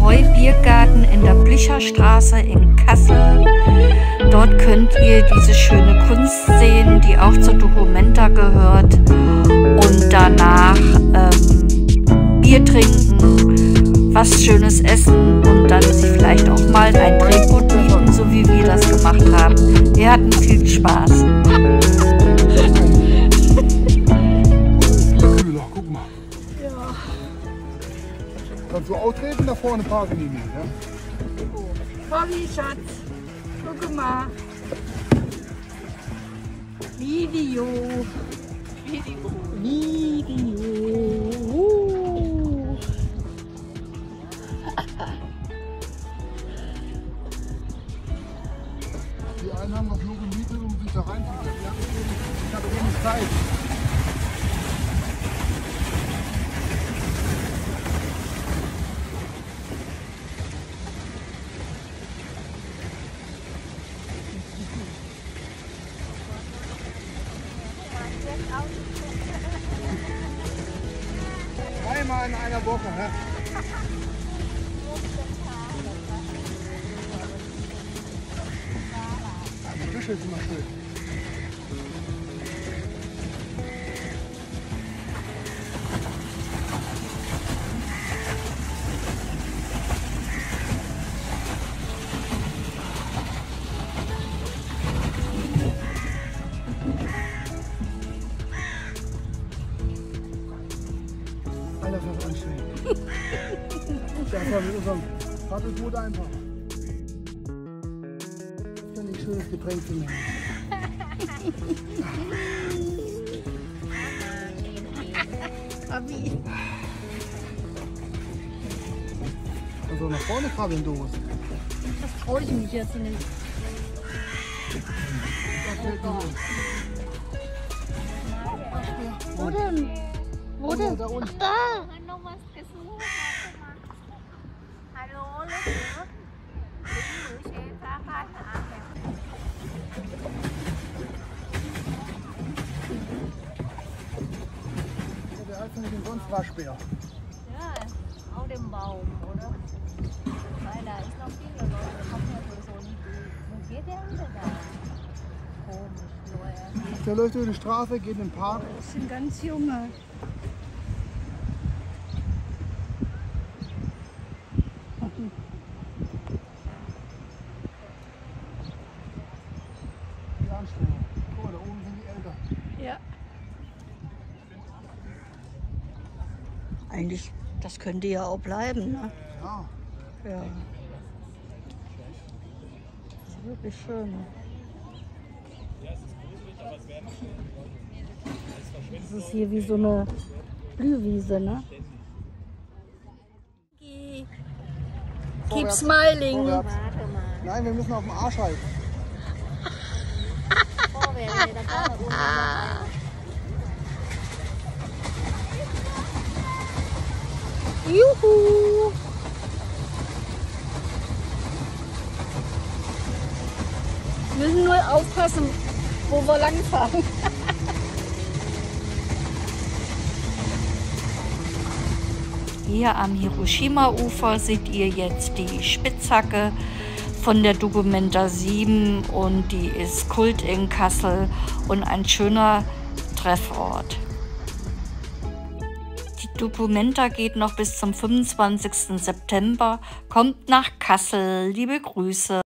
Ahoi-Biergarten in der Blicherstraße in Kassel. Dort könnt ihr diese schöne Kunst sehen, die auch zur Documenta gehört. Und danach Bier trinken, was Schönes essen und dann sich vielleicht auch mal ein Drehboot mieten, so wie wir das gemacht haben. Wir hatten viel Spaß. Kannst du auch treten, da vorne parken die nicht, ja? Bobby, Schatz, guck mal. Video. Die einen haben das nur gemietet, um sich da reinzusetzen. Ich habe wenig Zeit. Zweimal in einer Woche, hä? Die Büschel sind immer schön. Das ist anstrengend. Das war mit unserem Paddelboot einfach. Ich kann ein schönes Getränk zu nehmen. Abi. Also nach vorne krabbeln, Doris. Das traue ich mich jetzt nicht. Wo denn? Wo denn? Da unten. Da! Ich noch was gesucht. Hallo, Leute. Der hat nicht umsonst Waschbär. Ja, auf dem Baum, oder? Weil da ist noch viele Leute, da kommt ja so nie durch. Wo geht der unter da? Komisch, Leute. Der läuft durch die Straße, geht in den Park. Das sind ganz junge. Guck mal, da oben sind die Eltern. Ja. Eigentlich, das könnte ja auch bleiben, ne? Ja. Ja. Das ist wirklich schön. Ja, es ist gruselig, aber es werden schöne Leute. Das ist hier wie so eine Blühwiese, ne? Keep smiling. Vorwärts. Nein, wir müssen auf den Arsch halten. Juhu! Wir müssen nur aufpassen, wo wir langfahren. Hier am Hiroshima-Ufer seht ihr jetzt die Spitzhacke von der Documenta 7 und die ist Kult in Kassel und ein schöner Treffort. Die Documenta geht noch bis zum 25. September, kommt nach Kassel, liebe Grüße.